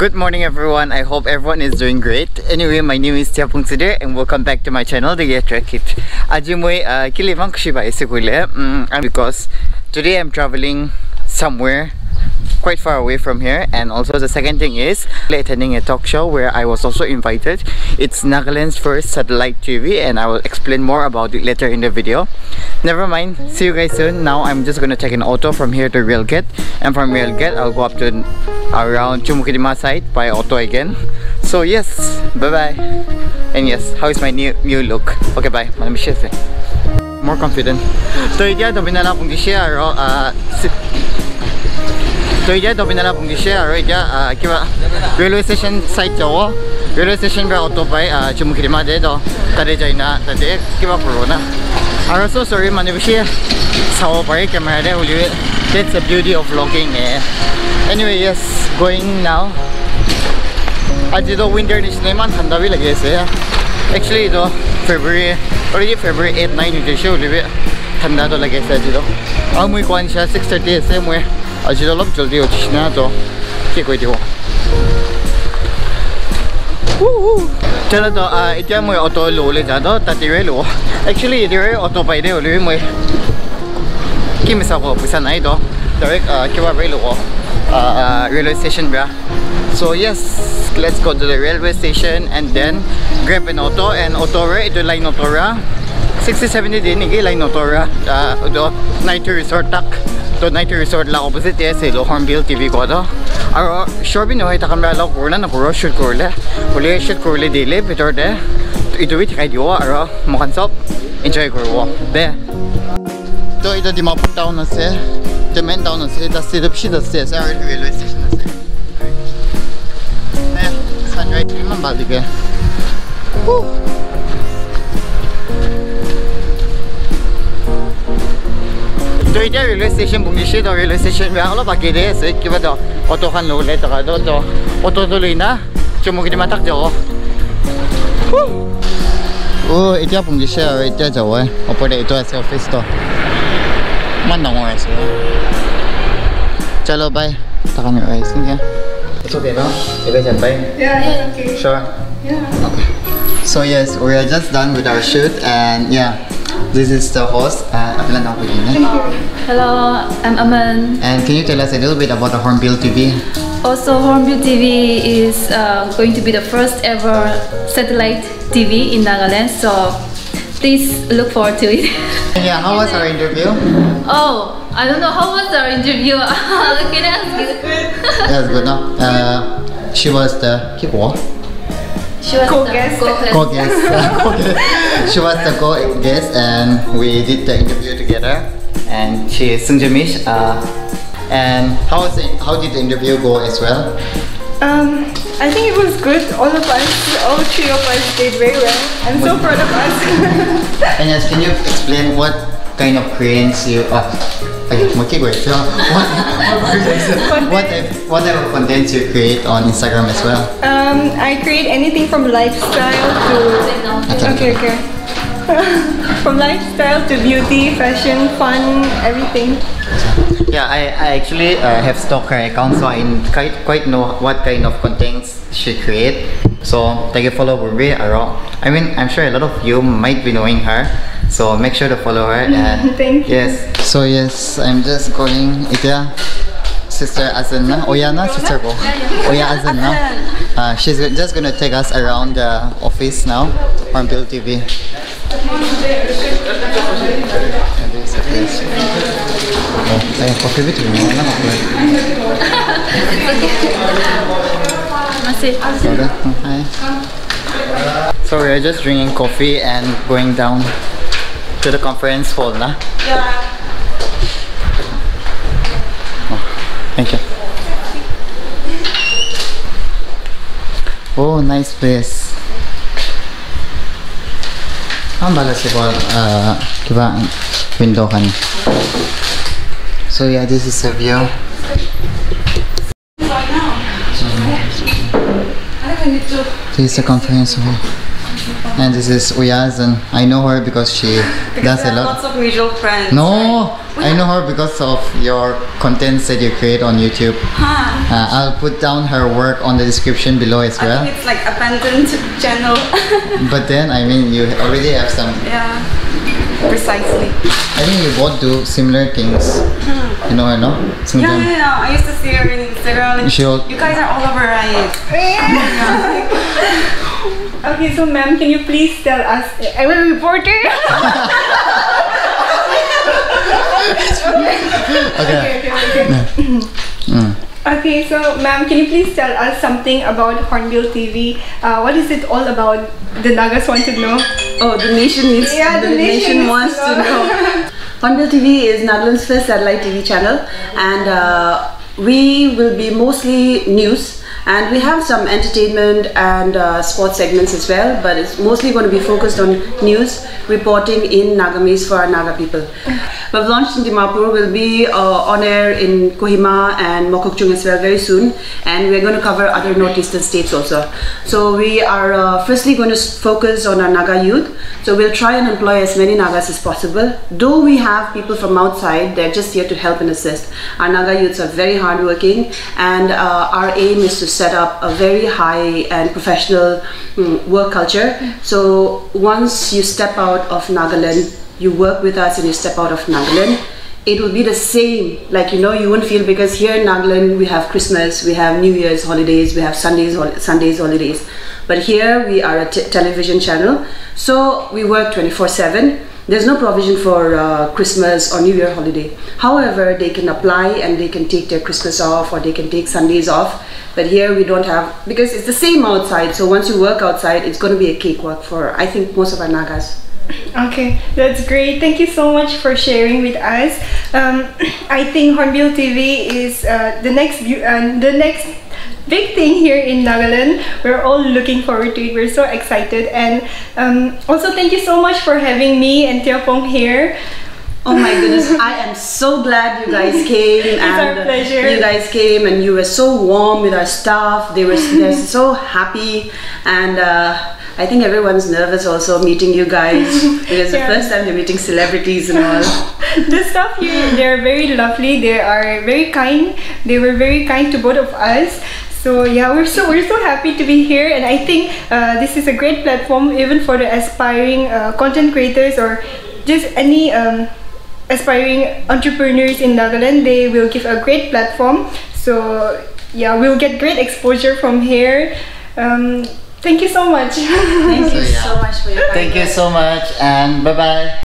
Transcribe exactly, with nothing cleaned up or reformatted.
Good morning everyone, I hope everyone is doing great. Anyway, my name is Tiapong Tzudir and welcome back to my channel, The Gear Trekker. Ajimoy kilevang kushiba isekule because today I'm traveling somewhere quite far away from here, and also the second thing is attending a talk show where I was also invited. It's Nagaland's first satellite T V and I will explain more about it later in the video. Never mind, see you guys soon. Now I'm just gonna take an auto from here to Railgate, and from Railgate I'll go up to around Chumukidima side by auto again. So yes, bye bye. And yes, how is my new new look? Okay, bye. Let me share it. More confident. So yeah, don't be na pong share or uh So yeah, don't be na pong share or yeah, kiba railway station side jawo. Railway station by auto by uh Chumukidima de do. Tade jay na tade kiba puro na. I'm so sorry, man. Sawo pare camera de uliwe. That's the beauty of vlogging. Eh. Anyway, yes, going now. Ajito winter ni naman handawi lagi siya. Actually, do February already February eight nine ni siya uliwe. Handa to lagi siya ajito. Amoy kwan siya six thirty siya mo. Ajito log jaldi ochish na to. Kikoy diwo. Woo! Chalo to ah itya mo auto lo le jado tatiwe lo. Actually, there auto pay de uliwe mo. Kimisa ko pusan ay do. Direct uh kiwa rail or uh, uh railway station bra. So yes, let's go to the railway station and then grab an auto and autora ito line autora sixty seventy din igi line autora uh do night resort tak to night resort la opposite yes lo Hornbill T V ko do aro sure bino ay takamra la korla na koro shoot korla pole shoot korle dile bitor de ito bit kay dio aro mokansop enjoy korwo de to ito Dimapur town na se. The man down on the street, the street, the street, the railway station. Yeah, it's fun, right? Remember the guy. Woo! So, the railway station, Bungishi, the railway station, we are all about it. So, give it a auto hand over later. I don't know. Auto to Lina, Chumukidima Takjo. Woo! Oh, it's a Bungishi, right? That's a way. Operate it as your face store. Man, don't worry. Chalo, bye. Taka niyo rice. It's okay, no? You guys have bye? Yeah, okay. Sure? Yeah. Okay. So yes, we are just done with our shoot and yeah, this is the host, uh, Amilanda Pugine. Hello, I'm Aman. And can you tell us a little bit about the Hornbill T V? Also, Hornbill T V is uh, going to be the first ever satellite T V in Nagaland, so please look forward to it. Yeah, how was our interview? Oh, I don't know, how was our interview? Can I ask you? That was good, no? Uh, she was the... She was the co-guest. Co-guest. She was the co-guest and we did the interview together. And she is Sunjamish. Uh, and how, was the, how did the interview go as well? Um, I think it was good. All of us, all three of us did very well. I'm what so proud of us. And yes, can you explain what kind of cranes you... Uh, okay, what, what, type, what type of content you create on Instagram as well? Um, I create anything from lifestyle to... Okay, okay. okay. From lifestyle to beauty, fashion, fun, everything. Yeah, I, I actually uh, have stalked her account, so I quite, quite know what kind of contents she creates. So take a follow Burby Aro. I mean, I'm sure a lot of you might be knowing her, so make sure to follow her. And thank you. Yes. So yes, I'm just calling Ita Sister Azena Oyana, Sister Go. Oya Azena. Uh, she's just gonna take us around the office now on Hornbill T V. So we are just drinking coffee and going down to the conference hall, na? Yeah. Oh, thank you. Oh, nice place. Ang balas ko ah kiba window kan. So yeah, this is the view. This is the conference hall, and this is Uyaz, and I know her because she does a lot. Lots of mutual friends. No, I know her because of your contents that you create on YouTube. Huh. Uh, I'll put down her work on the description below as well. I think it's like abandoned channel. But then, I mean, you already have some. Yeah, precisely. I think you both do similar things. Hmm. You know, I know. Yeah, yeah, yeah. I used to see her in Instagram. You guys are all over, right? Yeah. Okay, so ma'am, can you please tell us? I'm a reporter. Okay. Okay, okay, okay. Mm. Okay, so ma'am, can you please tell us something about Hornbill T V? Uh, what is it all about? The Nagas want to know. Oh, the nation needs. Yeah, the, the nation, nation wants to know. know. Hornbill T V is Nagaland's first satellite T V channel, and uh, we will be mostly news, and we have some entertainment and uh, sports segments as well, but it's mostly going to be focused on news reporting in Nagamese for our Naga people. We've launched in Dimapur, we'll be uh, on air in Kohima and Mokokchung as well very soon, and we're going to cover other northeastern states also. So we are uh, firstly going to focus on our Naga youth, so we'll try and employ as many Nagas as possible. Though we have people from outside, they're just here to help and assist. Our Naga youths are very hardworking, and uh, our aim is to set up a very high and professional um, work culture. So once you step out of Nagaland, you work with us and you step out of Nagaland, it will be the same, like, you know, you won't feel, because here in Nagaland we have Christmas, we have New Year's holidays, we have Sundays, hol Sundays holidays, but here we are a t television channel, so we work twenty-four seven. There's no provision for uh, Christmas or New Year holiday. However, they can apply and they can take their Christmas off, or they can take Sundays off. But here we don't have, because it's the same outside. So once you work outside, it's going to be a cakewalk for, I think, most of our Nagas. Okay, that's great. Thank you so much for sharing with us. Um, I think Hornbill T V is uh, the next uh, the next big thing here in Nagaland. We're all looking forward to it. We're so excited, and um, also thank you so much for having me and Tiapong here. Oh my goodness, I am so glad you guys came. It's and our pleasure. You guys came and you were so warm with our staff. They were they're so happy, and uh, I think everyone's nervous also meeting you guys because yeah. The first time they're meeting celebrities and all. The staff here, they're very lovely. They are very kind. They were very kind to both of us. So yeah, we're so we're so happy to be here, and I think uh, this is a great platform even for the aspiring uh, content creators or just any um, aspiring entrepreneurs in Nagaland. They will give a great platform. So yeah, we'll get great exposure from here. Um, thank you so much. Thank you so much for your time. Thank you so much, and bye bye.